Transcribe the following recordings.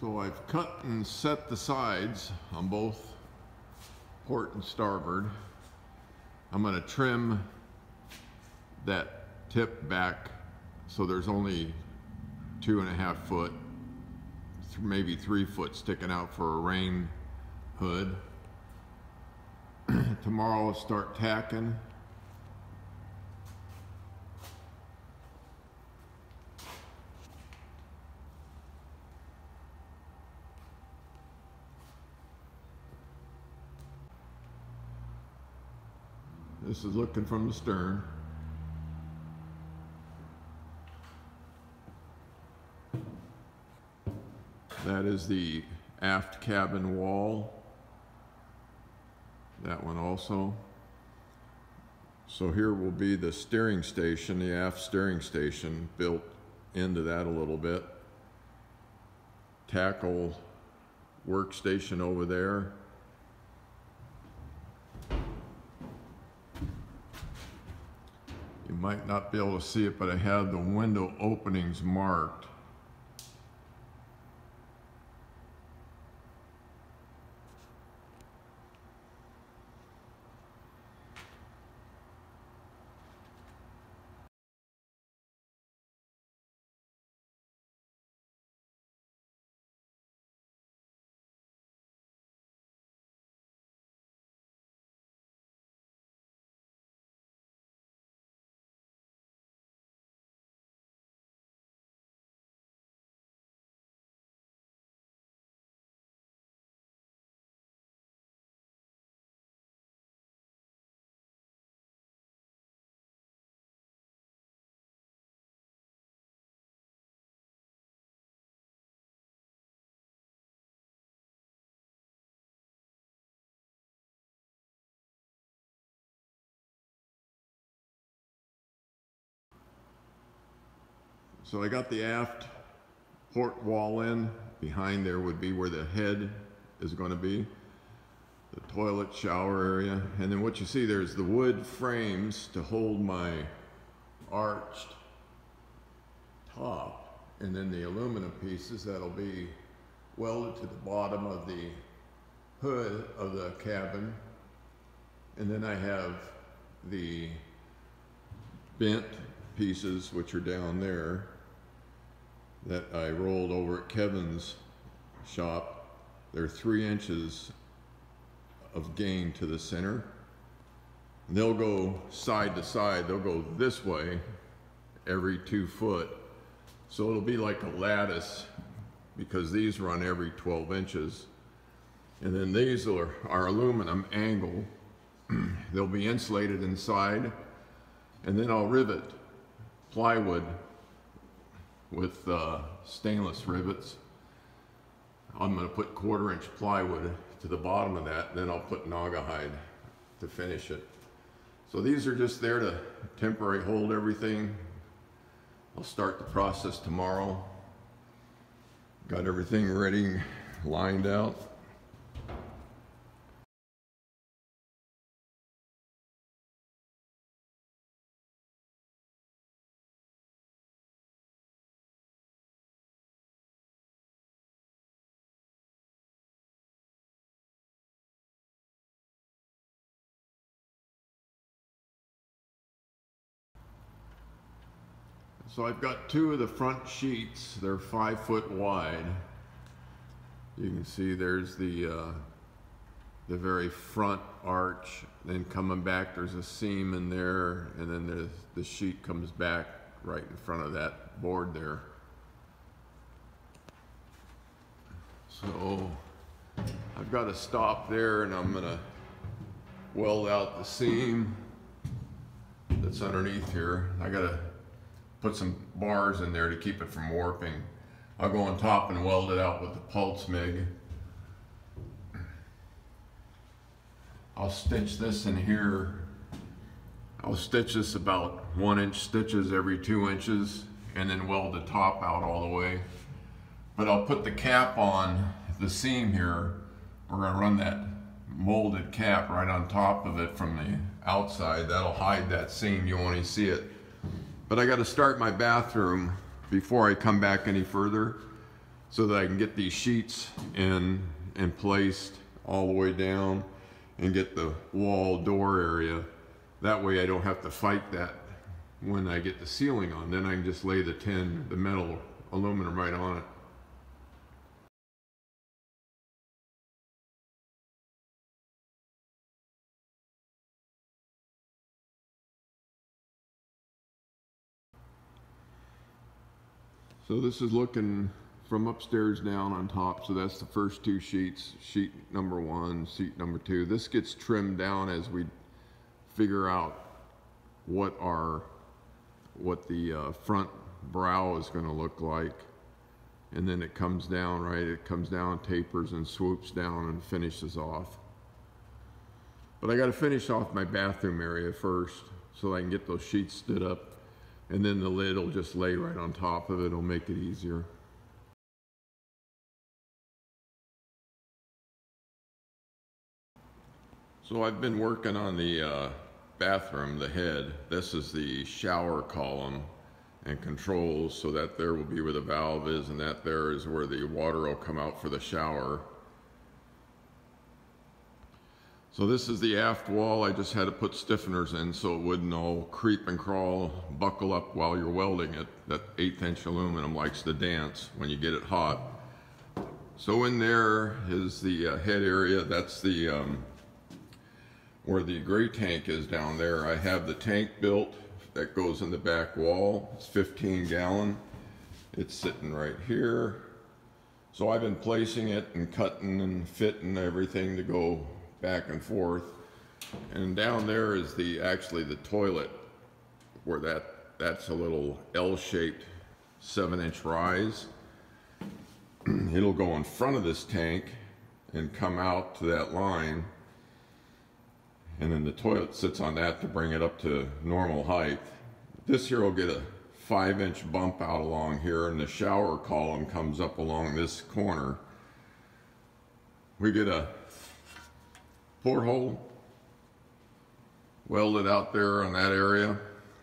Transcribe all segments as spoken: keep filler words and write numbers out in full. So I've cut and set the sides on both port and starboard. I'm going to trim that tip back so there's only two and a half foot, maybe three foot sticking out for a rain hood. Tomorrow I'll start tacking. This is looking from the stern. That is the aft cabin wall. That one also. So here will be the steering station, the aft steering station, built into that a little bit. Tackle workstation over there. You might not be able to see it, but I have the window openings marked. So I got the aft port wall in. Behind there would be where the head is going to be, the toilet shower area. And then what you see there is the wood frames to hold my arched top. And then the aluminum pieces that'll be welded to the bottom of the hood of the cabin. And then I have the bent pieces, which are down there, that I rolled over at Kevin's shop. They're three inches of gain to the center. And they'll go side to side. They'll go this way every two foot. So it'll be like a lattice, because these run every twelve inches. And then these are, are aluminum angle. They'll be insulated inside. And then I'll rivet plywood with uh, stainless rivets. I'm going to put quarter inch plywood to the bottom of that, then I'll put naugahyde to finish it. So these are just there to temporarily hold everything. I'll start the process tomorrow. Got everything ready, lined out. So I've got two of the front sheets. They're five foot wide. You can see there's the uh, the very front arch. Then coming back, there's a seam in there, and then there's, the sheet comes back right in front of that board there. So I've got to stop there, and I'm gonna weld out the seam that's underneath here. I gotta put some bars in there to keep it from warping. I'll go on top and weld it out with the Pulse M I G. I'll stitch this in here. I'll stitch this about one inch stitches every two inches and then weld the top out all the way. But I'll put the cap on the seam here. We're gonna run that molded cap right on top of it from the outside. That'll hide that seam, you won't even see it. But I got to start my bathroom before I come back any further. so that I can get these sheets in and placed all the way down and get the wall door area. That way I don't have to fight that when I get the ceiling on. Then I can just lay the tin, the metal aluminum right on it. So this is looking from upstairs down on top. So that's the first two sheets, sheet number one, sheet number two. This gets trimmed down as we figure out what our, what the uh, front brow is gonna look like. And then it comes down, right? It comes down, tapers and swoops down and finishes off. But I gotta finish off my bathroom area first so I can get those sheets stood up. And then the lid will just lay right on top of it. It'll make it easier. So I've been working on the uh, bathroom, the head. This is the shower column and controls, so that there will be where the valve is, and that there is where the water will come out for the shower. So this is the aft wall. I just had to put stiffeners in so it wouldn't all creep and crawl, buckle up while you're welding it. That eighth inch aluminum likes to dance when you get it hot. So in there is the uh, head area. That's the um, where the gray tank is down there. I have the tank built that goes in the back wall. It's fifteen gallon. It's sitting right here. So I've been placing it and cutting and fitting everything to go back and forth. And down there is the actually the toilet, where that that's a little L-shaped seven inch rise. It'll go in front of this tank and come out to that line, and then the toilet sits on that to bring it up to normal height. This here will get a five inch bump out along here, and the shower column comes up along this corner. We get a porthole welded out there on that area.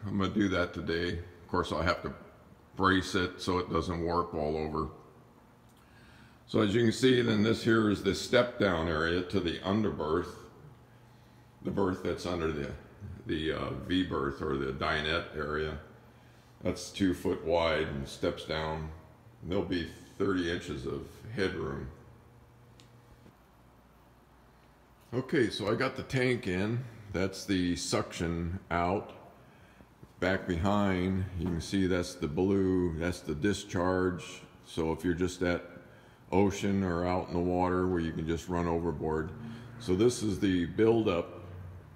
I'm going to do that today. Of course, I'll have to brace it so it doesn't warp all over. So as you can see, then this here is the step down area to the underberth, the berth that's under the, the uh, V-berth or the dinette area. That's two foot wide and steps down. There'll be thirty inches of headroom. Okay, so I got the tank in. That's the suction out. Back behind, you can see that's the blue, that's the discharge. So if you're just at ocean or out in the water where you can just run overboard. So this is the buildup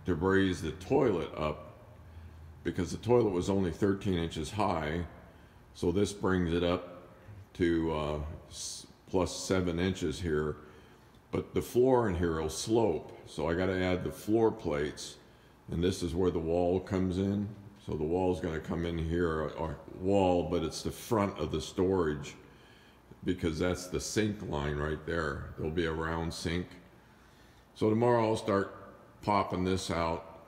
to raise the toilet up, because the toilet was only thirteen inches high. So this brings it up to uh, plus seven inches here. But the floor in here will slope, so I got to add the floor plates, and this is where the wall comes in. So the wall is going to come in here, or wall, but it's the front of the storage, because that's the sink line right there. There'll be a round sink. So tomorrow I'll start popping this out,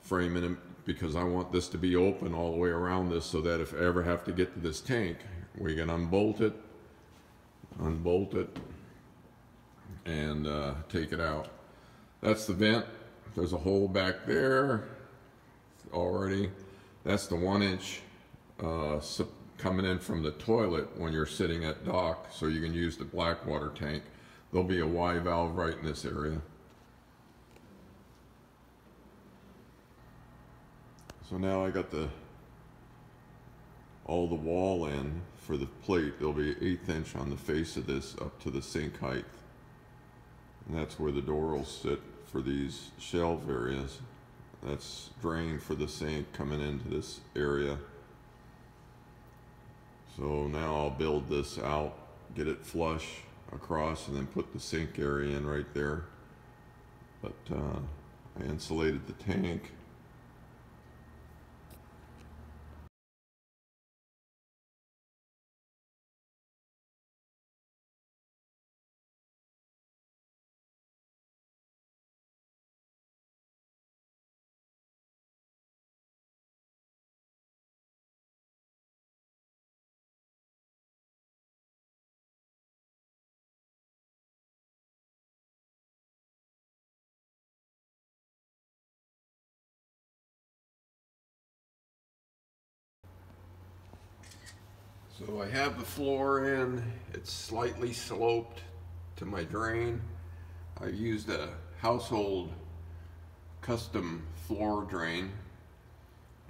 framing it, because I want this to be open all the way around this, so that if I ever have to get to this tank, we can unbolt it, unbolt it, and uh, take it out. That's the vent. There's a hole back there already. That's the one inch uh, coming in from the toilet when you're sitting at dock, so you can use the black water tank. There'll be a Y valve right in this area. So now I got the all the wall in for the plate. There'll be an eighth inch on the face of this up to the sink height. And that's where the door will sit for these shelf areas. That's drain for the sink coming into this area. So now I'll build this out, get it flush across, and then put the sink area in right there. But uh, I insulated the tank. So I have the floor in, it's slightly sloped to my drain. I've used a household custom floor drain,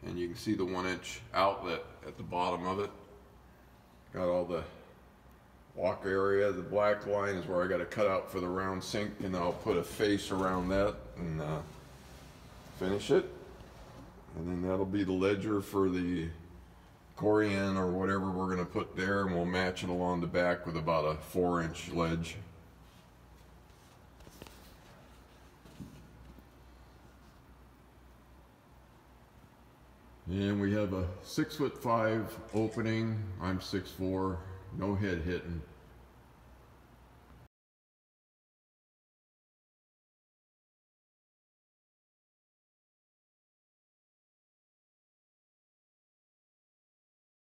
and you can see the one inch outlet at the bottom of it. Got all the walk area. The black line is where I got to cut out for the round sink, and I'll put a face around that and uh, finish it. And then that'll be the ledger for the Corian or whatever we're going to put there, and we'll match it along the back with about a four inch ledge. And we have a six foot five opening. I'm six foot four, no head hitting.